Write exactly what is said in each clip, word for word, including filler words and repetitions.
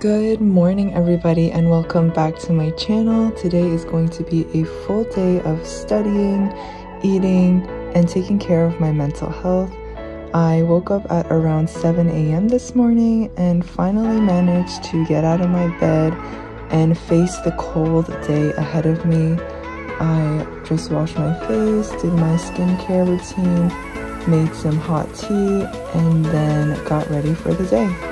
Good morning everybody, and welcome back to my channel. Today is going to be a full day of studying, eating, and taking care of my mental health. I woke up at around seven A M this morning and finally managed to get out of my bed and face the cold day ahead of me. I just washed my face, did my skincare routine, made some hot tea, and then got ready for the day.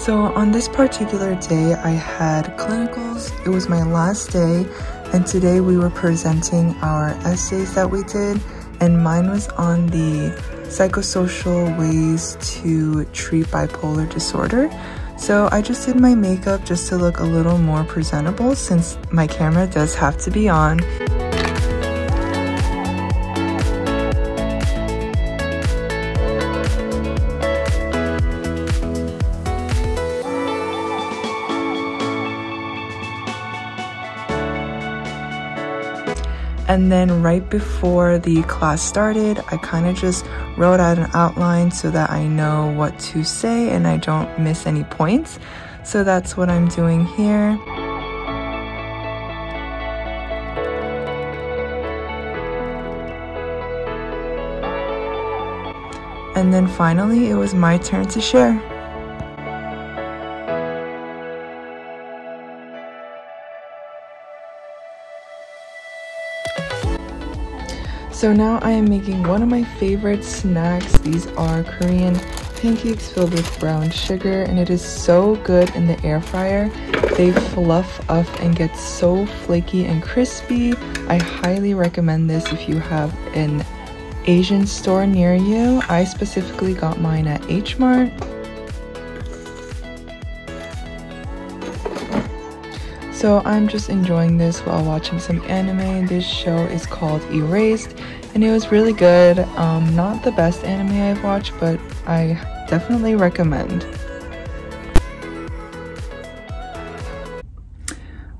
So on this particular day, I had clinicals. It was my last day, and today we were presenting our essays that we did, and mine was on the psychosocial ways to treat bipolar disorder. So I just did my makeup just to look a little more presentable since my camera does have to be on. And then right before the class started, I kind of just wrote out an outline so that I know what to say and I don't miss any points. So that's what I'm doing here. And then finally, it was my turn to share. So now I am making one of my favorite snacks. These are Korean pancakes filled with brown sugar, and it is so good in the air fryer. They fluff up and get so flaky and crispy. I highly recommend this if you have an Asian store near you. I specifically got mine at H Mart. So I'm just enjoying this while watching some anime. This show is called Erased, and it was really good. Um, not the best anime I've watched, but I definitely recommend.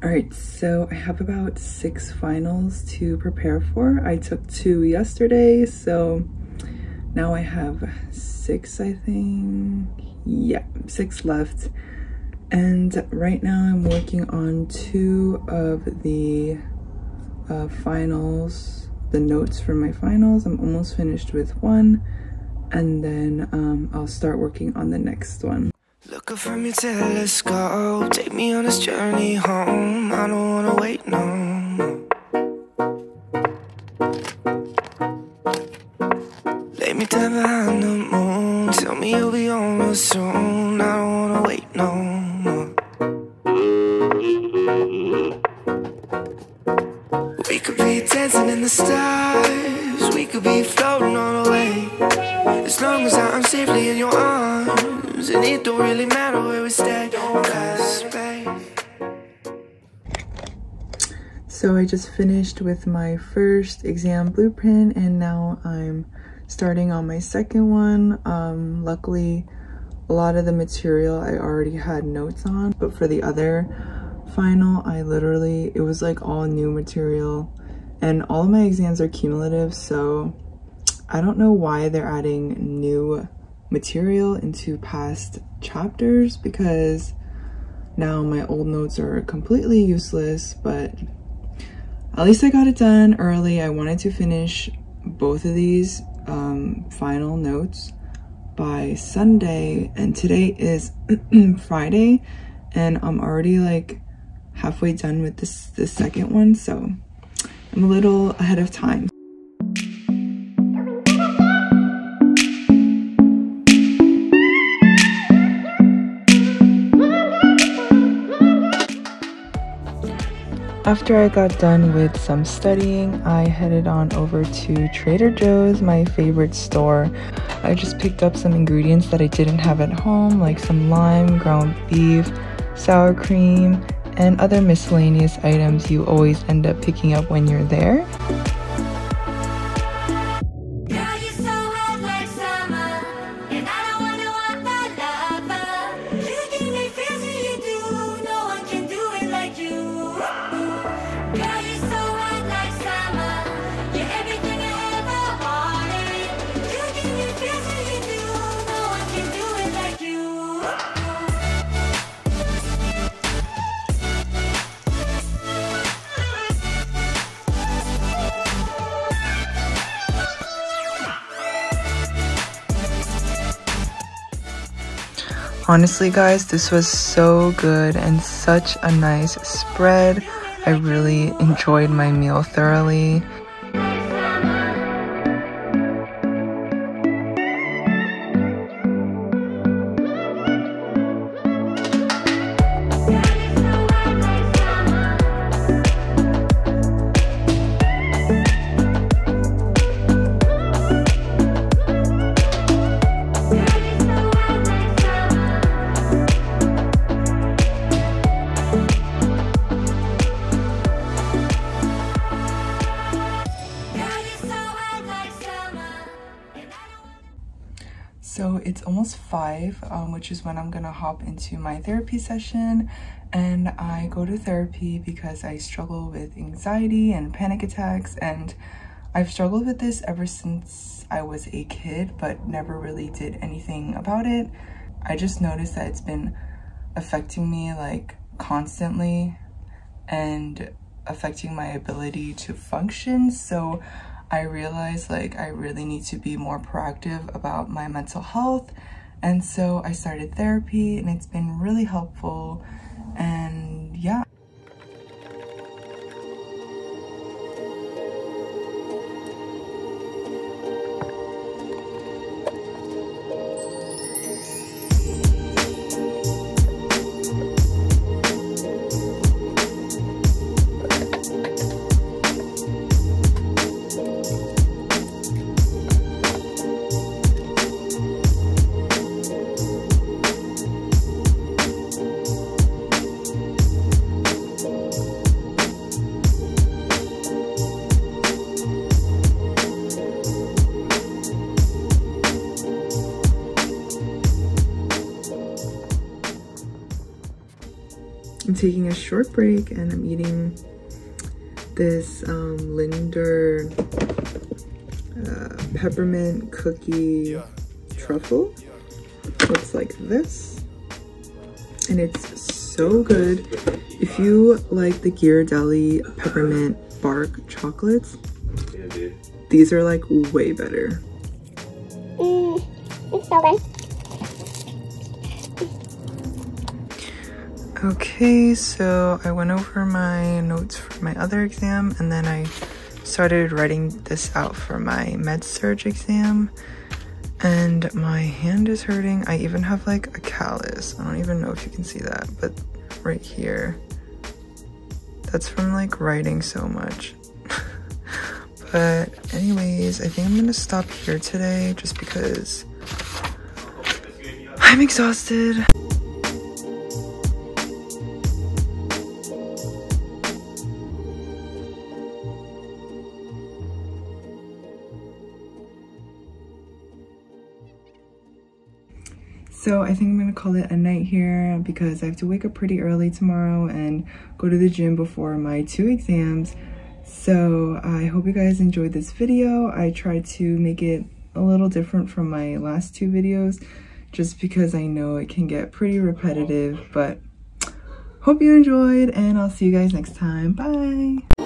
Alright, so I have about six finals to prepare for. I took two yesterday, so now I have six, I think. Yeah, six left. And right now I'm working on two of the uh, finals, the notes for my finals. I'm almost finished with one, and then um, I'll start working on the next one. Look up from your telescope, take me on this journey home. I don't wanna wait no more. Lay me down behind the moon, tell me you'll be on real soon. I don't wanna wait no more. We could be dancing in the stars, we could be floating all the way. As long as I'm safely in your arms, and it don't really matter where we stay. So I just finished with my first exam blueprint, and now I'm starting on my second one. Um, luckily, a lot of the material I already had notes on, but for the other final, I literally, it was like all new material, and all of my exams are cumulative, so I don't know why they're adding new material into past chapters, because now my old notes are completely useless, but at least I got it done early. I wanted to finish both of these um, final notes, by Sunday, and today is Friday, and I'm already like halfway done with this the second one, so I'm a little ahead of time. After I got done with some studying, I headed on over to Trader Joe's, my favorite store. I just picked up some ingredients that I didn't have at home, like some lime, ground beef, sour cream, and other miscellaneous items you always end up picking up when you're there. Honestly guys, this was so good and such a nice spread. I really enjoyed my meal thoroughly. So it's almost five, um, which is when I'm gonna hop into my therapy session. And I go to therapy because I struggle with anxiety and panic attacks, and I've struggled with this ever since I was a kid, but never really did anything about it. I just noticed that it's been affecting me like constantly and affecting my ability to function. So I realized like I really need to be more proactive about my mental health, and so I started therapy, and it's been really helpful. And yeah. I'm taking a short break and I'm eating this um, Lindor uh, peppermint cookie truffle. Looks like this. And it's so good. If you like the Ghirardelli peppermint bark chocolates, these are like way better. Mm, it's so good. Okay, so I went over my notes for my other exam, and then I started writing this out for my med-surg exam, and my hand is hurting. I even have like a callus. I don't even know if you can see that, but right here. That's from like writing so much. But anyways, I think I'm gonna stop here today just because I'm exhausted. So I think I'm gonna call it a night here because I have to wake up pretty early tomorrow and go to the gym before my two exams. So I hope you guys enjoyed this video. I tried to make it a little different from my last two videos just because I know it can get pretty repetitive, but hope you enjoyed, and I'll see you guys next time. Bye!